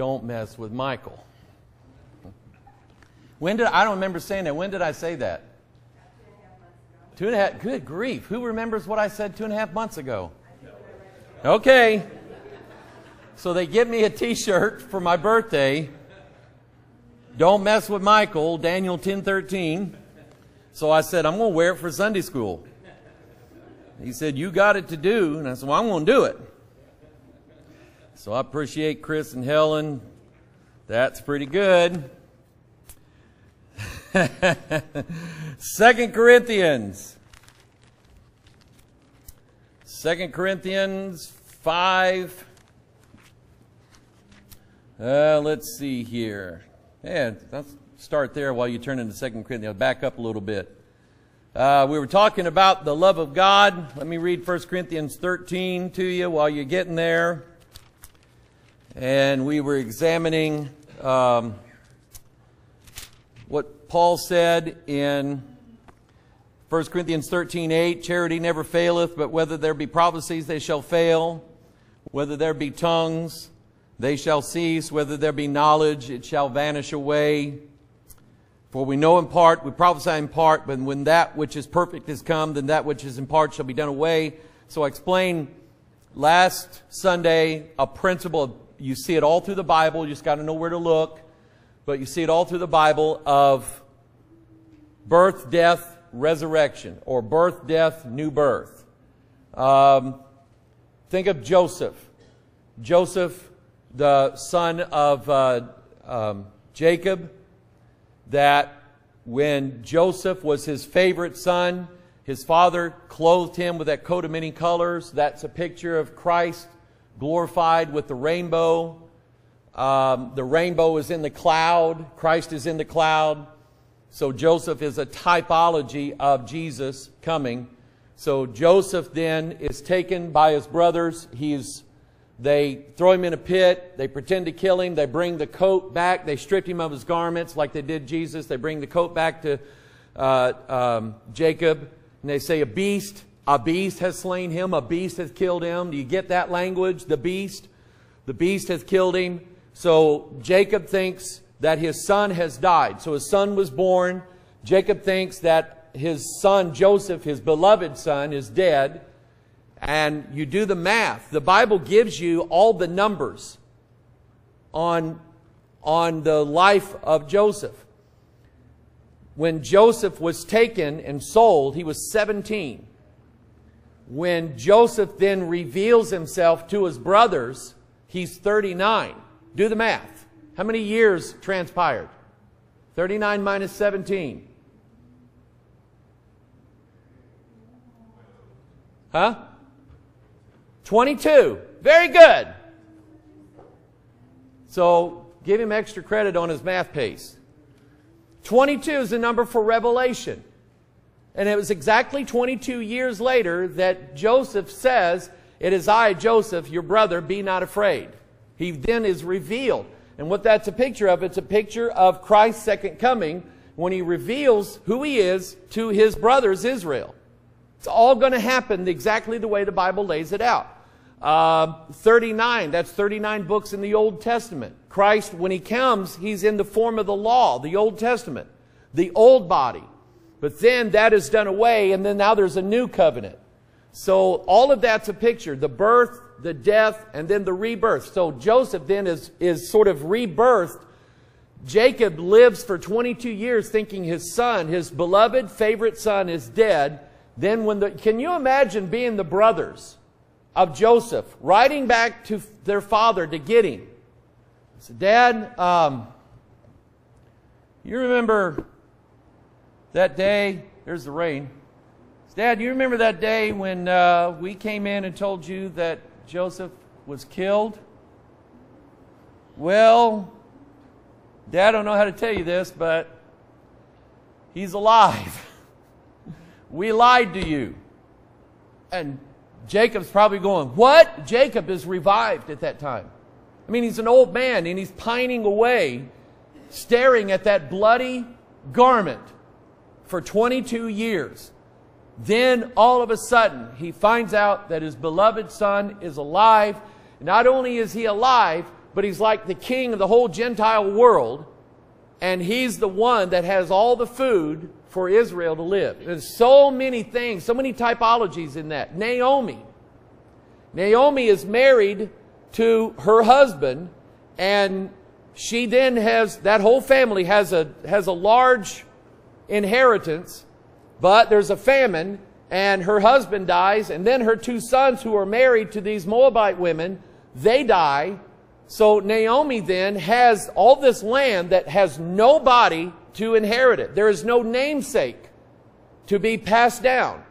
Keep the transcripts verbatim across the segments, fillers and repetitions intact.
don't mess with Michael. When did I don't remember saying that. When did I say that? Two and a half. Good grief. Who remembers what I said two and a half months ago? Okay. So they give me a t-shirt for my birthday. Don't mess with Michael, Daniel ten thirteen. So I said, I'm going to wear it for Sunday school. He said, you got it to do. And I said, well, I'm going to do it. So I appreciate Chris and Helen. That's pretty good. Second Corinthians. Second Corinthians five. Uh, let's see here. Yeah, let's start there while you turn into Second Corinthians. Back up a little bit. Uh, we were talking about the love of God. Let me read First Corinthians thirteen to you while you're getting there. And we were examining um, what Paul said in First Corinthians thirteen eight. Charity never faileth, but whether there be prophecies, they shall fail. Whether there be tongues, they shall cease. Whether there be knowledge, it shall vanish away. For we know in part, we prophesy in part, but when that which is perfect is come, then that which is in part shall be done away. So I explained last Sunday a principle. You see it all through the Bible. You just got to know where to look. But you see it all through the Bible of birth, death, resurrection. Or birth, death, new birth. Um, think of Joseph. Joseph, the son of uh, um, Jacob, that when Joseph was his favorite son, his father clothed him with that coat of many colors. That's a picture of Christ glorified with the rainbow. Um, the rainbow is in the cloud. Christ is in the cloud. So Joseph is a typology of Jesus coming. So Joseph then is taken by his brothers. He's They throw him in a pit. They pretend to kill him. They bring the coat back. They strip him of his garments like they did Jesus. They bring the coat back to uh, um, Jacob. And they say, a beast, a beast has slain him. A beast has killed him. Do you get that language? The beast. The beast has killed him. So Jacob thinks that his son has died. So his son was born. Jacob thinks that his son, Joseph, his beloved son, is dead. And you do the math. The Bible gives you all the numbers on, on the life of Joseph. When Joseph was taken and sold, he was seventeen. When Joseph then reveals himself to his brothers, he's thirty-nine. Do the math. How many years transpired? thirty-nine minus seventeen. Huh? twenty-two. Very good. So give him extra credit on his math pace. twenty-two is the number for Revelation. And it was exactly twenty-two years later that Joseph says, it is I, Joseph, your brother, be not afraid. He then is revealed. And what that's a picture of, it's a picture of Christ's second coming when he reveals who he is to his brothers, Israel. It's all going to happen exactly the way the Bible lays it out. Uh, thirty-nine, that's thirty-nine books in the Old Testament. Christ, when he comes, he's in the form of the law, the Old Testament, the old body. But then that is done away, and then now there's a new covenant. So all of that's a picture, the birth, the death, and then the rebirth. So Joseph then is, is sort of rebirthed. Jacob lives for twenty-two years thinking his son, his beloved favorite son, is dead. Then when the, can you imagine being the brothers of Joseph, riding back to their father to get him? I said, Dad, um, you remember that day? There's the rain. Said, Dad, you remember that day when uh, we came in and told you that Joseph was killed? Well, Dad, I don't know how to tell you this, but he's alive. We lied to you. And Jacob's probably going, what? Jacob is revived at that time. I mean, he's an old man and he's pining away, staring at that bloody garment for twenty-two years. Then all of a sudden, he finds out that his beloved son is alive. Not only is he alive, but he's like the king of the whole Gentile world, and he's the one that has all the food for Israel to live. There's so many things, so many typologies in that. Naomi. Naomi is married to her husband, and she then has, that whole family has a, has a large inheritance, but there's a famine, and her husband dies, and then her two sons who are married to these Moabite women, they die. So Naomi then has all this land that has nobody to inherit it. There is no namesake to be passed down,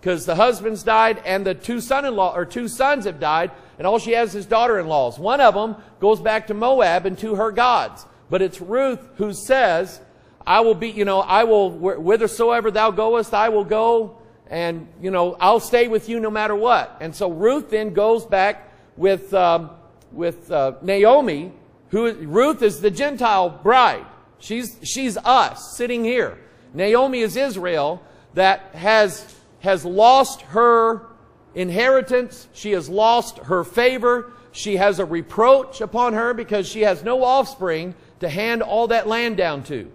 because the husband's died and the two son-in-law or two sons have died, and all she has is daughter-in-laws. One of them goes back to Moab and to her gods. But it's Ruth who says, I will be, you know, I will, whithersoever thou goest, I will go, and, you know, I'll stay with you no matter what. And so Ruth then goes back with, um, with uh, Naomi, who, Ruth is the Gentile bride. She's, she's us sitting here. Naomi is Israel that has, has lost her inheritance. She has lost her favor. She has a reproach upon her because she has no offspring to hand all that land down to.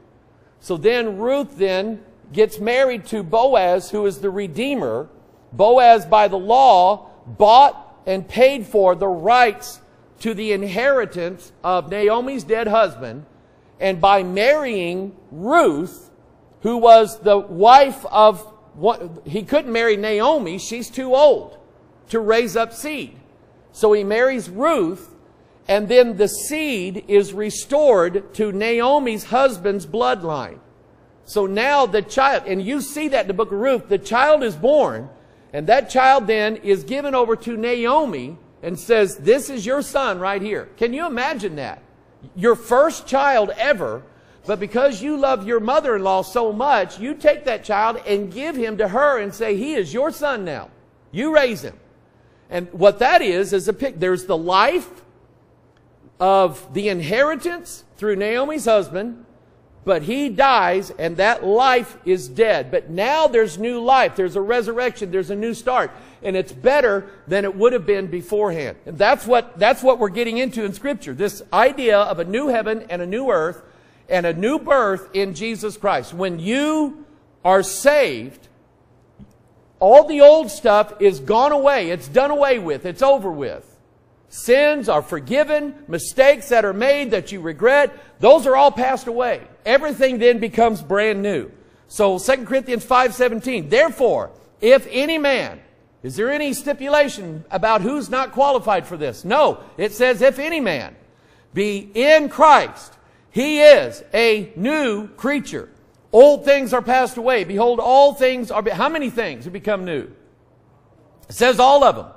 So then Ruth then gets married to Boaz, who is the Redeemer. Boaz, by the law, bought and paid for the rights to the inheritance of Naomi's dead husband. And by marrying Ruth, who was the wife of one, he couldn't marry Naomi, she's too old to raise up seed. So he marries Ruth, and then the seed is restored to Naomi's husband's bloodline. So now the child, and you see that in the book of Ruth, the child is born, and that child then is given over to Naomi and says, this is your son right here. Can you imagine that? Your first child ever, but because you love your mother-in-law so much, you take that child and give him to her and say, he is your son now. You raise him. And what that is, is a pic. There's the life of the inheritance through Naomi's husband, but he dies, and that life is dead. But now there's new life. There's a resurrection. There's a new start. And it's better than it would have been beforehand. And that's what, that's what we're getting into in Scripture. This idea of a new heaven and a new earth and a new birth in Jesus Christ. When you are saved, all the old stuff is gone away. It's done away with. It's over with. Sins are forgiven, mistakes that are made that you regret, those are all passed away. Everything then becomes brand new. So Second Corinthians five seventeen, therefore, if any man, is there any stipulation about who's not qualified for this? No, it says if any man be in Christ, he is a new creature. Old things are passed away. Behold, all things are, how many things have become new? It says all of them.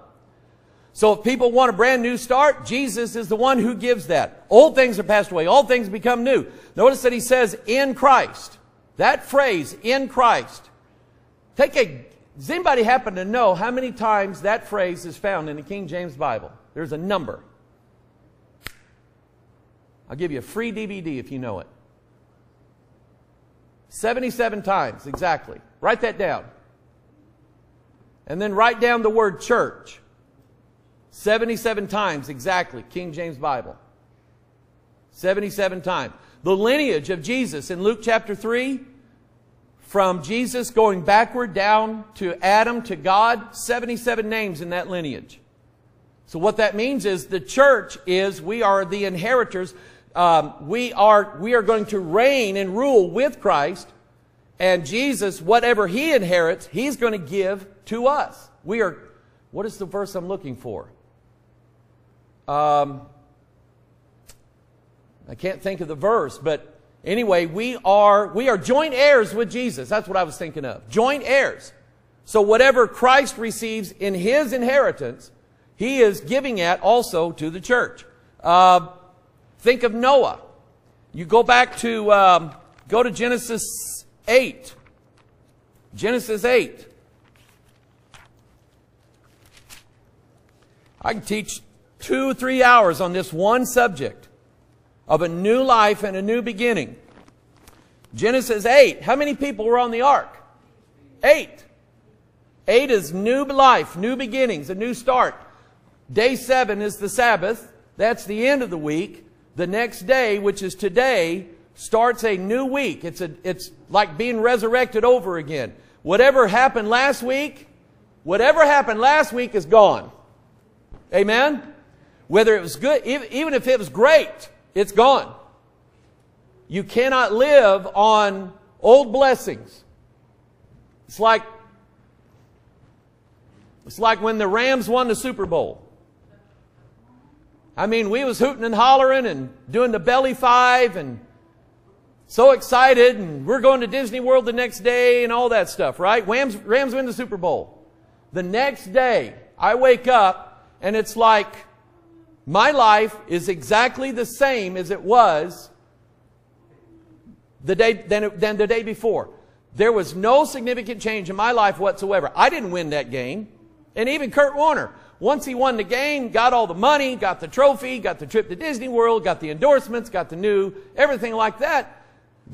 So if people want a brand new start, Jesus is the one who gives that. Old things are passed away. All things become new. Notice that he says, in Christ. That phrase, in Christ. Take a, does anybody happen to know how many times that phrase is found in the King James Bible? There's a number. I'll give you a free D V D if you know it. seventy-seven times, exactly. Write that down. And then write down the word church. seventy-seven times exactly, King James Bible. seventy-seven times. The lineage of Jesus in Luke chapter three, from Jesus going backward down to Adam to God, seventy-seven names in that lineage. So what that means is the church is, we are the inheritors. Um, we are, we are going to reign and rule with Christ, and Jesus, whatever he inherits, he's going to give to us. We are, what is the verse I'm looking for? Um, I can't think of the verse, but anyway, we are, we are joint heirs with Jesus. That's what I was thinking of. Joint heirs. So whatever Christ receives in his inheritance, he is giving that also to the church. Uh, think of Noah. You go back to, um, go to Genesis eight. Genesis eight. I can teach two, three hours on this one subject of a new life and a new beginning. Genesis eight. How many people were on the ark? Eight. Eight is new life, new beginnings, a new start. Day seven is the Sabbath. That's the end of the week. The next day, which is today, starts a new week. It's, a, it's like being resurrected over again. Whatever happened last week, whatever happened last week is gone. Amen? Whether it was good, even if it was great, it's gone. You cannot live on old blessings. It's like, it's like when the Rams won the Super Bowl. I mean, we was hooting and hollering and doing the belly five and so excited, and we're going to Disney World the next day and all that stuff, right? Rams, Rams win the Super Bowl. The next day, I wake up and it's like my life is exactly the same as it was the day than, than the day before. There was no significant change in my life whatsoever. I didn't win that game. And even Kurt Warner, once he won the game, got all the money, got the trophy, got the trip to Disney World, got the endorsements, got the new, everything like that.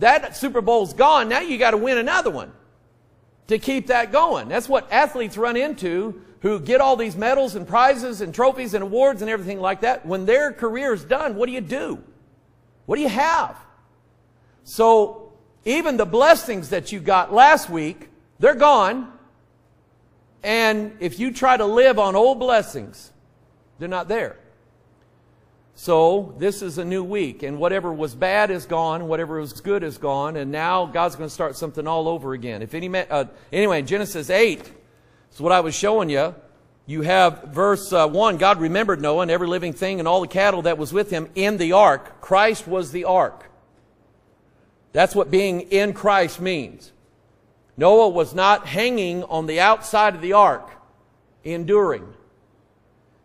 That Super Bowl's gone. Now you got to win another one to keep that going. That's what athletes run into who get all these medals and prizes and trophies and awards and everything like that. When their career's done, what do you do? What do you have? So even the blessings that you got last week, they're gone. And if you try to live on old blessings, they're not there. So this is a new week. And whatever was bad is gone. Whatever was good is gone. And now God's going to start something all over again. If any, uh, anyway, Genesis eight is what I was showing you. You have verse uh, one. God remembered Noah and every living thing and all the cattle that was with him in the ark. Christ was the ark. That's what being in Christ means. Noah was not hanging on the outside of the ark, enduring.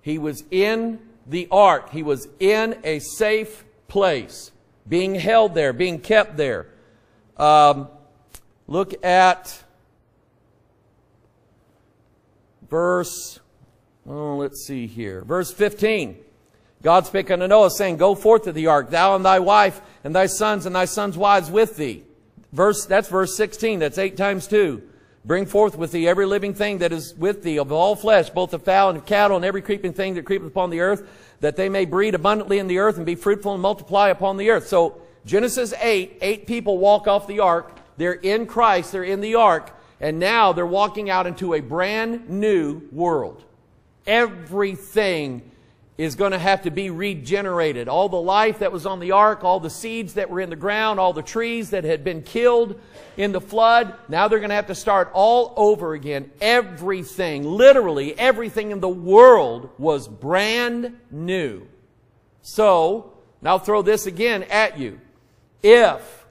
He was in the ark. He was in a safe place, being held there, being kept there. Um, look at verse, oh, let's see here, verse fifteen. God spake unto Noah, saying, Go forth to the ark, thou and thy wife, and thy sons and thy sons' wives with thee. Verse, that's verse sixteen. That's eight times two. Bring forth with thee every living thing that is with thee of all flesh, both of fowl and of cattle, and every creeping thing that creepeth upon the earth, that they may breed abundantly in the earth and be fruitful and multiply upon the earth. So Genesis eight, eight people walk off the ark. They're in Christ. They're in the ark. And now they're walking out into a brand new world. Everything is going to have to be regenerated. All the life that was on the ark, all the seeds that were in the ground, all the trees that had been killed in the flood, now they're going to have to start all over again. Everything, literally everything in the world was brand new. So, and I'll throw this again at you. If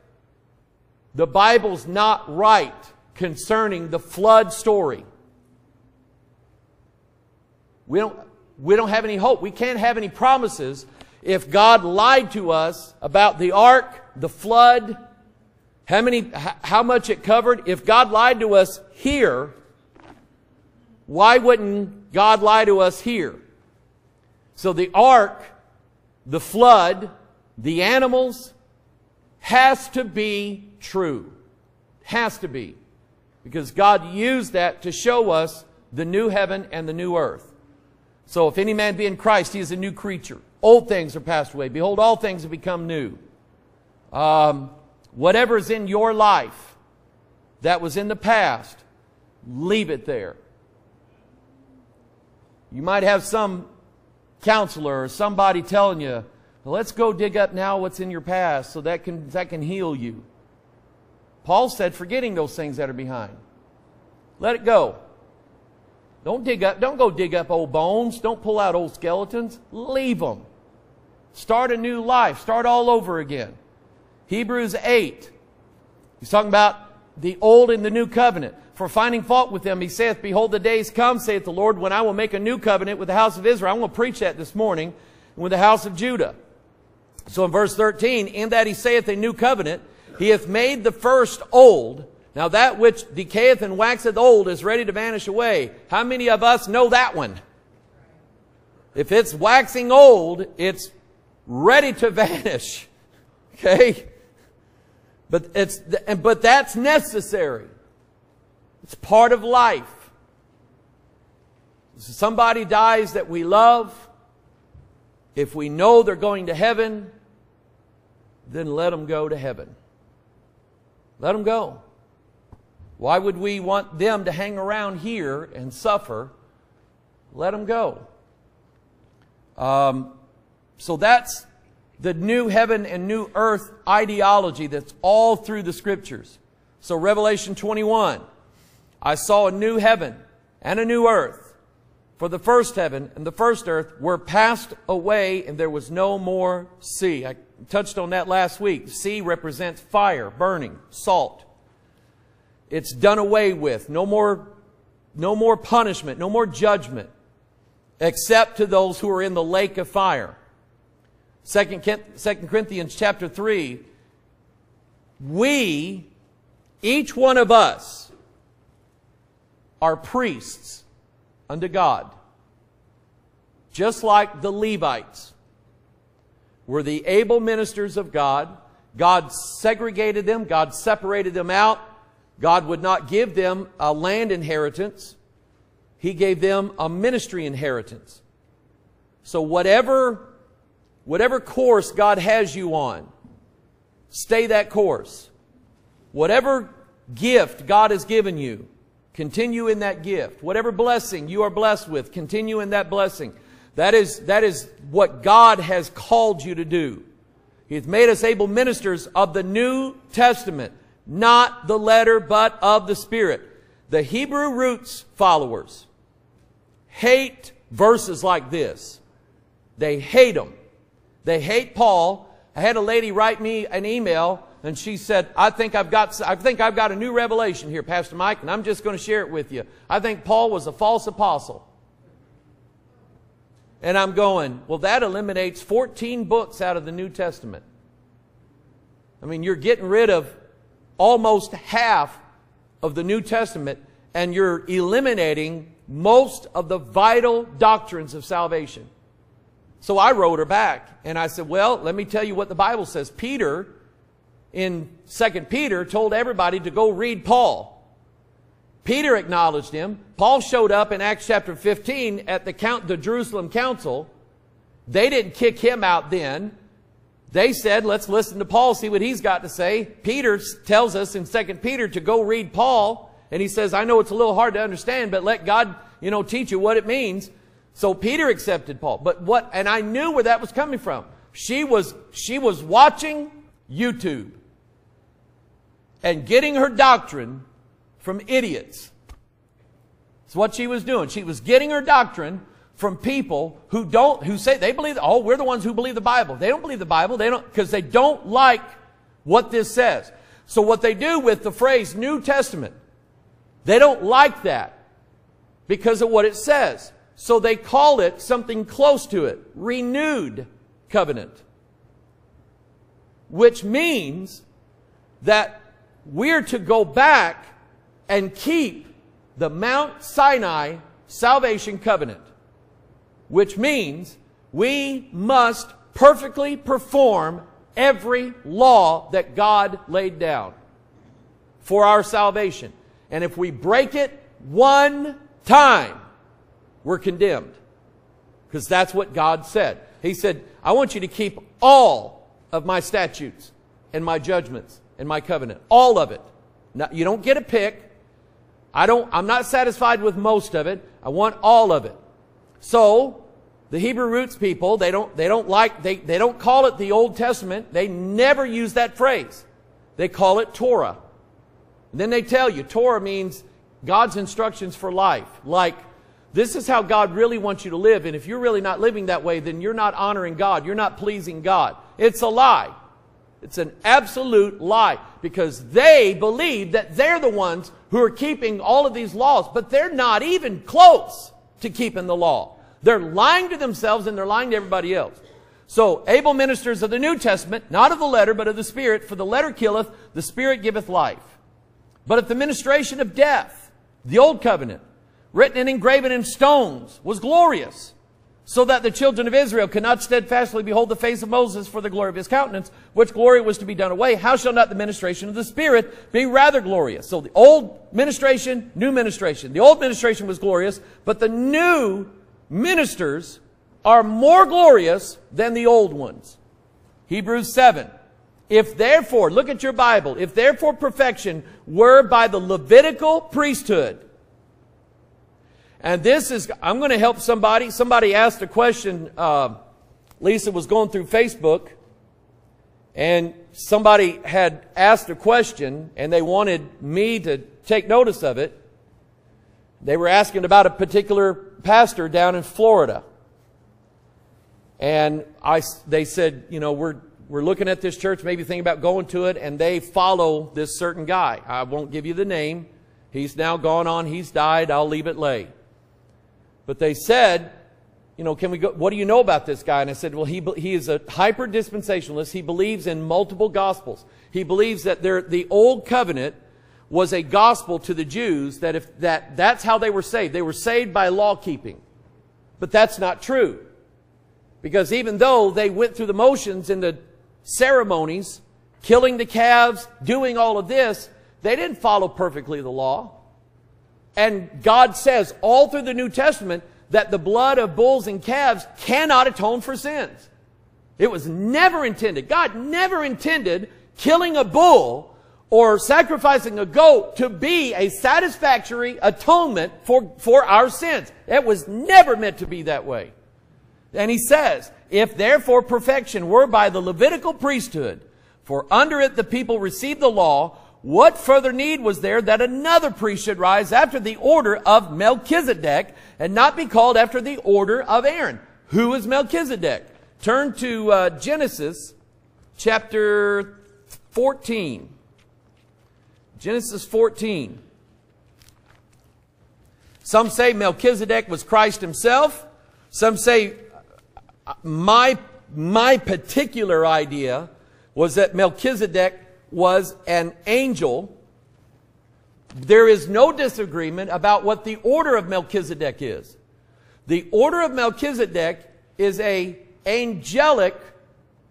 the Bible's not right concerning the flood story, we don't... We don't have any hope. We can't have any promises if God lied to us about the ark, the flood, how many, how much it covered. If God lied to us here, why wouldn't God lie to us here? So the ark, the flood, the animals has to be true. Has to be. Because God used that to show us the new heaven and the new earth. So if any man be in Christ, he is a new creature. Old things are passed away. Behold, all things have become new. Um, whatever is in your life that was in the past, leave it there. You might have some counselor or somebody telling you, well, let's go dig up now what's in your past so that can, that can heal you. Paul said, forgetting those things that are behind, let it go. Don't dig up, don't go dig up old bones. Don't pull out old skeletons. Leave them. Start a new life. Start all over again. Hebrews eight. He's talking about the old and the new covenant. For finding fault with them, he saith, Behold, the days come, saith the Lord, when I will make a new covenant with the house of Israel. I'm going to preach that this morning. And with the house of Judah. So in verse thirteen, in that he saith a new covenant, he hath made the first old. Now that which decayeth and waxeth old is ready to vanish away. How many of us know that one? If it's waxing old, it's ready to vanish. Okay? But it's, but that's necessary. It's part of life. Somebody dies that we love. If we know they're going to heaven, then let them go to heaven. Let them go. Why would we want them to hang around here and suffer? Let them go. Um, so that's the new heaven and new earth ideology that's all through the scriptures. So Revelation twenty-one, I saw a new heaven and a new earth, for the first heaven and the first earth were passed away, and there was no more sea. I touched on that last week. Sea represents fire, burning, salt. It's done away with. No more, no more punishment, no more judgment, except to those who are in the lake of fire. Second Corinthians chapter three, we, each one of us, are priests unto God, just like the Levites were the able ministers of God. God segregated them. God separated them out. God would not give them a land inheritance. He gave them a ministry inheritance. So whatever, whatever course God has you on, stay that course. Whatever gift God has given you, continue in that gift. Whatever blessing you are blessed with, continue in that blessing. That is, that is what God has called you to do. He's made us able ministers of the New Testament, not the letter, but of the Spirit. The Hebrew roots followers hate verses like this. They hate them. They hate Paul. I had a lady write me an email, and she said, I think I've got, I think I've got a new revelation here, Pastor Mike, and I'm just going to share it with you. I think Paul was a false apostle. And I'm going, well, that eliminates fourteen books out of the New Testament. I mean, you're getting rid of almost half of the New Testament, and you're eliminating most of the vital doctrines of salvation. So I wrote her back, and I said, well, let me tell you what the Bible says. Peter, in Second Peter, told everybody to go read Paul. Peter acknowledged him. Paul showed up in Acts chapter fifteen at the, count, the Jerusalem Council. They didn't kick him out then. They said, let's listen to Paul, see what he's got to say. Peter tells us in Second Peter to go read Paul, and he says, I know it's a little hard to understand, but let God, you know, teach you what it means. So Peter accepted Paul. But what, and I knew where that was coming from. She was, she was watching YouTube and getting her doctrine from idiots. That's what she was doing. She was getting her doctrine from people who don't, who say they believe, oh, we're the ones who believe the Bible. They don't believe the Bible. They don't, because they don't like what this says. So what they do with the phrase New Testament, they don't like that because of what it says. So they call it something close to it, renewed covenant, which means that we're to go back and keep the Mount Sinai salvation covenant, which means we must perfectly perform every law that God laid down for our salvation. And if we break it one time, we're condemned, because that's what God said. He said, I want you to keep all of my statutes and my judgments and my covenant, all of it. Now, you don't get a pick. I don't, I'm not satisfied with most of it. I want all of it. So the Hebrew roots people, they don't, they don't like, they, they don't call it the Old Testament. They never use that phrase. They call it Torah. And then they tell you Torah means God's instructions for life, like, this is how God really wants you to live. And if you're really not living that way, then you're not honoring God. You're not pleasing God. It's a lie. It's an absolute lie, because they believe that they're the ones who are keeping all of these laws, but they're not even close to keeping the law. They're lying to themselves and they're lying to everybody else. So able ministers of the New Testament, not of the letter, but of the Spirit, for the letter killeth, the Spirit giveth life. But at the ministration of death, the old covenant, written and engraven in stones, was glorious, so that the children of Israel could not steadfastly behold the face of Moses for the glory of his countenance, which glory was to be done away. How shall not the ministration of the Spirit be rather glorious? So the old ministration, new ministration. The old ministration was glorious, but the new ministers are more glorious than the old ones. Hebrews seven. If therefore, look at your Bible, if therefore perfection were by the Levitical priesthood. And this is, I'm going to help somebody. Somebody asked a question. Uh, Lisa was going through Facebook, and somebody had asked a question, and they wanted me to take notice of it. They were asking about a particular pastor down in Florida. And I, they said, you know, we're, we're looking at this church, maybe thinking about going to it, and they follow this certain guy. I won't give you the name. He's now gone on. He's died. I'll leave it lay. But they said, you know, can we go, what do you know about this guy? And I said, well, he, he is a hyper-dispensationalist. He believes in multiple gospels. He believes that there, the old covenant was a gospel to the Jews, that if that, that's how they were saved. They were saved by law keeping. But that's not true. Because even though they went through the motions in the ceremonies, killing the calves, doing all of this, they didn't follow perfectly the law. And God says all through the New Testament that the blood of bulls and calves cannot atone for sins. It was never intended. God never intended killing a bull or sacrificing a goat to be a satisfactory atonement for, for our sins. It was never meant to be that way. And he says, if therefore perfection were by the Levitical priesthood, for under it the people received the law, what further need was there that another priest should rise after the order of Melchizedek and not be called after the order of Aaron? Who is Melchizedek? Turn to uh, Genesis chapter fourteen. Genesis fourteen. Some say Melchizedek was Christ himself. Some say my, my particular idea was that Melchizedek was an angel. There is no disagreement about what the order of Melchizedek is. The order of Melchizedek is an angelic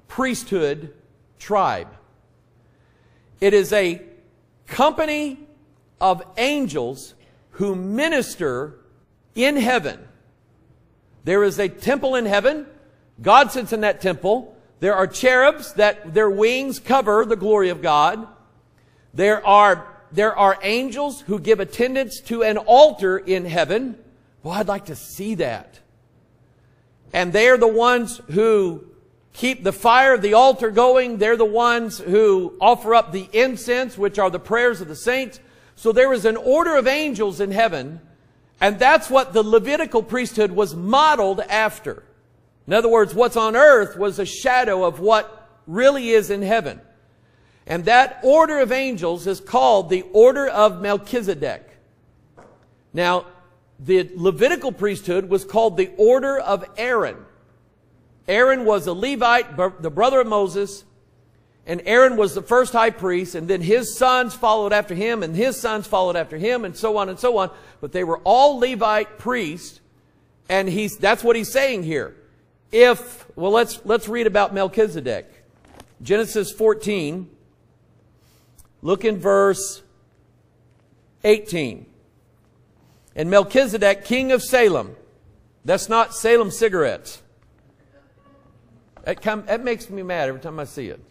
priesthood tribe. It is a company of angels who minister in heaven. There is a temple in heaven. God sits in that temple. There are cherubs that their wings cover the glory of God. There are, there are angels who give attendance to an altar in heaven. Well, I'd like to see that. And they're the ones who keep the fire of the altar going. They're the ones who offer up the incense, which are the prayers of the saints. So there is an order of angels in heaven. And that's what the Levitical priesthood was modeled after. In other words, what's on earth was a shadow of what really is in heaven. And that order of angels is called the order of Melchizedek. Now, the Levitical priesthood was called the order of Aaron. Aaron was a Levite, the brother of Moses. And Aaron was the first high priest. And then his sons followed after him. And his sons followed after him. And so on and so on. But they were all Levite priests. And he's, that's what he's saying here. If, well, let's, let's read about Melchizedek. Genesis fourteen. Look in verse eighteen. And Melchizedek, king of Salem. That's not Salem cigarettes. That, come, that makes me mad every time I see it.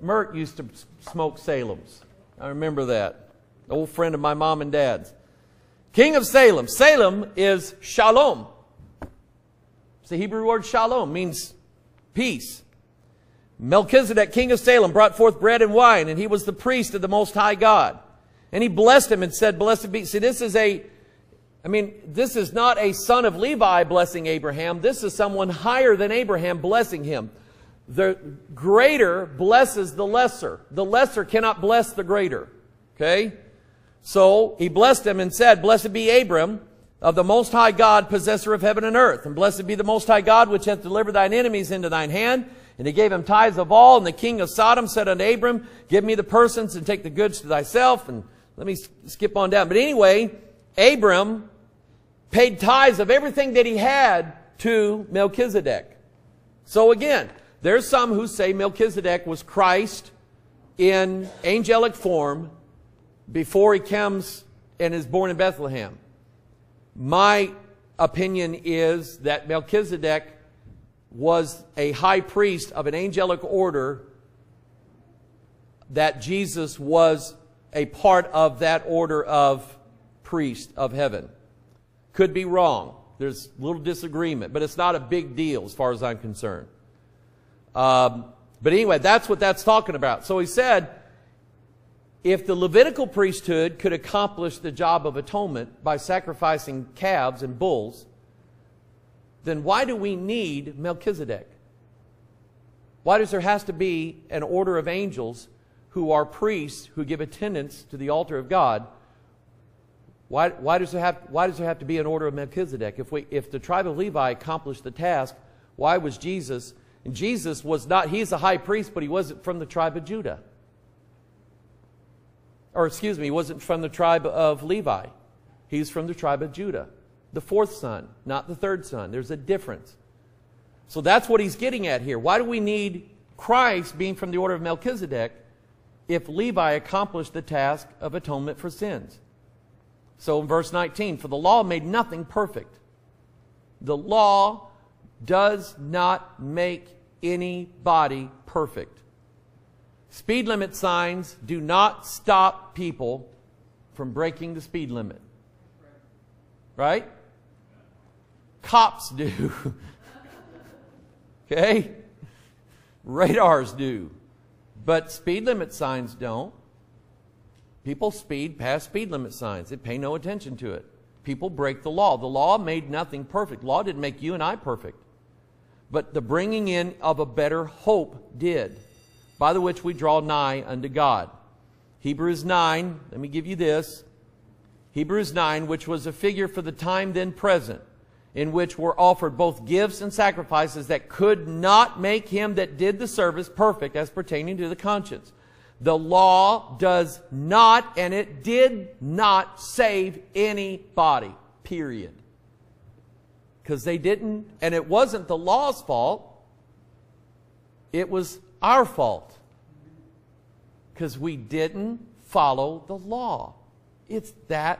Mert used to smoke Salems. I remember that. Old friend of my mom and dad's. King of Salem. Salem is Shalom. The Hebrew word shalom means peace. Melchizedek, king of Salem, brought forth bread and wine, and he was the priest of the Most High God. And he blessed him and said, blessed be... See, this is a... I mean, this is not a son of Levi blessing Abraham. This is someone higher than Abraham blessing him. The greater blesses the lesser. The lesser cannot bless the greater. Okay? So, he blessed him and said, blessed be Abram, of the Most High God, possessor of heaven and earth. And blessed be the Most High God, which hath delivered thine enemies into thine hand. And he gave him tithes of all. And the king of Sodom said unto Abram, give me the persons and take the goods to thyself. And let me skip on down. But anyway, Abram paid tithes of everything that he had to Melchizedek. So again, there's some who say Melchizedek was Christ in angelic form before he comes and is born in Bethlehem. My opinion is that Melchizedek was a high priest of an angelic order, that Jesus was a part of that order of priest of heaven. Could be wrong. There's a little disagreement, but it's not a big deal as far as I'm concerned. Um, but anyway, that's what that's talking about. So he said, if the Levitical priesthood could accomplish the job of atonement by sacrificing calves and bulls, then why do we need Melchizedek? Why does there has to be an order of angels who are priests who give attendance to the altar of God? Why, why, does there have, why does there have to be an order of Melchizedek? If, we, if the tribe of Levi accomplished the task, why was Jesus? And Jesus was not, he's a high priest, but he wasn't from the tribe of Judah. Or excuse me, he wasn't from the tribe of Levi. He's from the tribe of Judah. The fourth son, not the third son. There's a difference. So that's what he's getting at here. Why do we need Christ being from the order of Melchizedek if Levi accomplished the task of atonement for sins? So in verse nineteen, for the law made nothing perfect. The law does not make anybody perfect. Speed limit signs do not stop people from breaking the speed limit. Right? Cops do. Okay? Radars do. But speed limit signs don't. People speed past speed limit signs. They pay no attention to it. People break the law. The law made nothing perfect. Law didn't make you and I perfect. But the bringing in of a better hope did, by the which we draw nigh unto God. Hebrews nine, let me give you this. Hebrews nine, which was a figure for the time then present, in which were offered both gifts and sacrifices that could not make him that did the service perfect as pertaining to the conscience. The law does not, and it did not save anybody, period. Because they didn't, and it wasn't the law's fault. It was our fault. Because we didn't follow the law. It's that,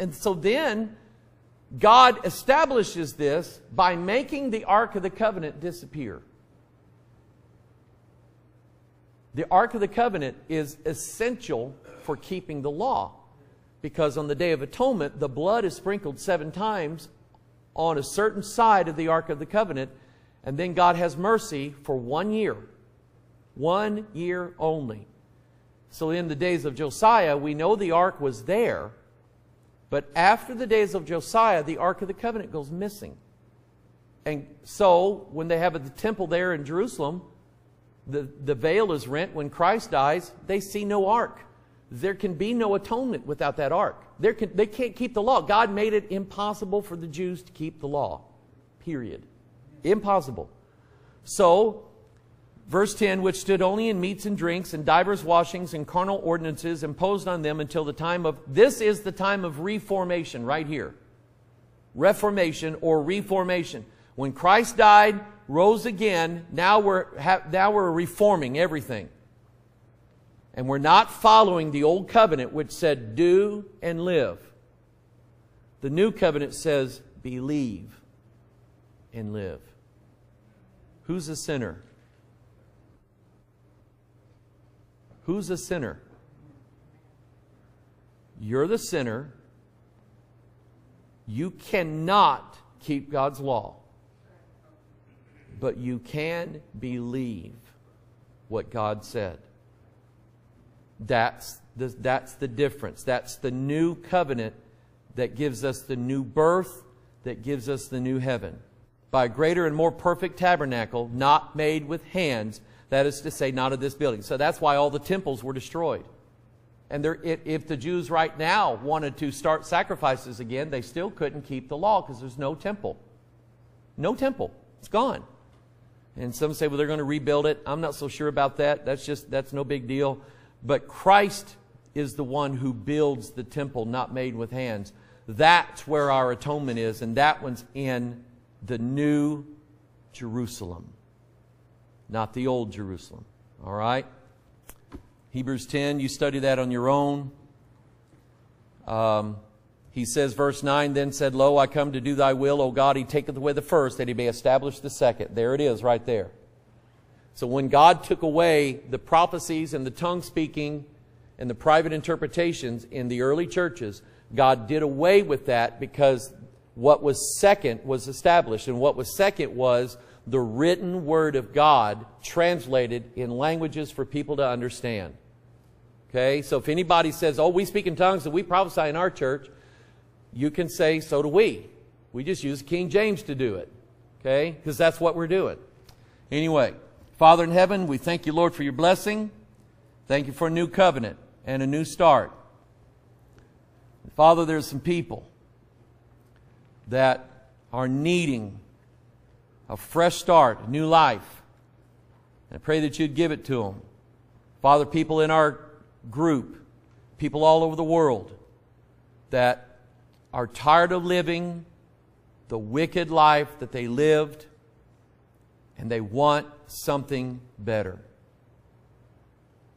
and so then God establishes this by making the Ark of the Covenant disappear. The Ark of the Covenant is essential for keeping the law, because on the Day of Atonement, the blood is sprinkled seven times on a certain side of the Ark of the Covenant, and then God has mercy for one year. One year only. So in the days of Josiah, we know the Ark was there, but after the days of Josiah, the Ark of the Covenant goes missing. And so when they have the temple there in Jerusalem, the, the veil is rent. When Christ dies, they see no Ark. There can be no atonement without that Ark. There can, they can't keep the law. God made it impossible for the Jews to keep the law. Period. Impossible. So verse ten, which stood only in meats and drinks and divers washings and carnal ordinances imposed on them until the time of, this is the time of reformation right here. Reformation or reformation. When Christ died, rose again, now we're, now we're reforming everything. And we're not following the old covenant, which said do and live. The new covenant says believe and live. Who's a sinner? Who's a sinner? You're the sinner. You cannot keep God's law. But you can believe what God said. That's the, that's the difference. That's the new covenant that gives us the new birth, that gives us the new heaven. By a greater and more perfect tabernacle, not made with hands, that is to say, not of this building. So that's why all the temples were destroyed. And there, if, if the Jews right now wanted to start sacrifices again, they still couldn't keep the law because there's no temple. No temple. It's gone. And some say, well, they're going to rebuild it. I'm not so sure about that. That's just, that's no big deal. But Christ is the one who builds the temple not made with hands. That's where our atonement is. And that one's in the new Jerusalem. Not the old Jerusalem. All right? Hebrews ten, you study that on your own. Um, He says, verse nine, then said, Lo, I come to do thy will, O God. He taketh away the first, that he may establish the second. There it is right there. So when God took away the prophecies and the tongue speaking and the private interpretations in the early churches, God did away with that because what was second was established. And what was second was the written word of God translated in languages for people to understand. Okay, so if anybody says, oh, we speak in tongues and we prophesy in our church, you can say, so do we. We just use King James to do it. Okay, because that's what we're doing. Anyway, Father in heaven, we thank you, Lord, for your blessing. Thank you for a new covenant and a new start. Father, there's some people that are needing a fresh start, a new life. And I pray that you'd give it to them. Father, people in our group, people all over the world that are tired of living the wicked life that they lived, and they want something better.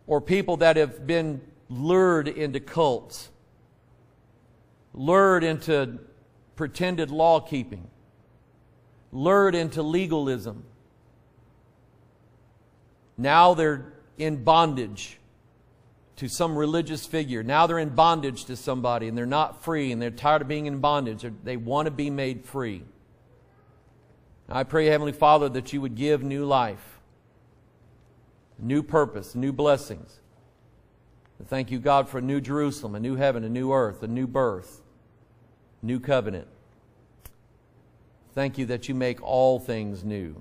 Or people that have been lured into cults, lured into pretended law keeping, lured into legalism. Now they're in bondage to some religious figure. Now they're in bondage to somebody, and they're not free, and they're tired of being in bondage. They want to be made free. I pray, Heavenly Father, that you would give new life, new purpose, new blessings. And thank you, God, for a new Jerusalem, a new heaven, a new earth, a new birth, new covenant. Thank you that you make all things new.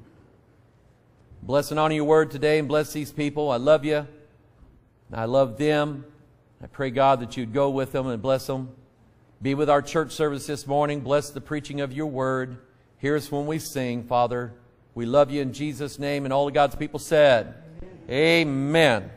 Bless and honor your word today, and bless these people. I love you. I love them. I pray, God, that you'd go with them and bless them. Be with our church service this morning. Bless the preaching of your word. Hear us when we sing, Father. We love you in Jesus' name. And all of God's people said, Amen. Amen.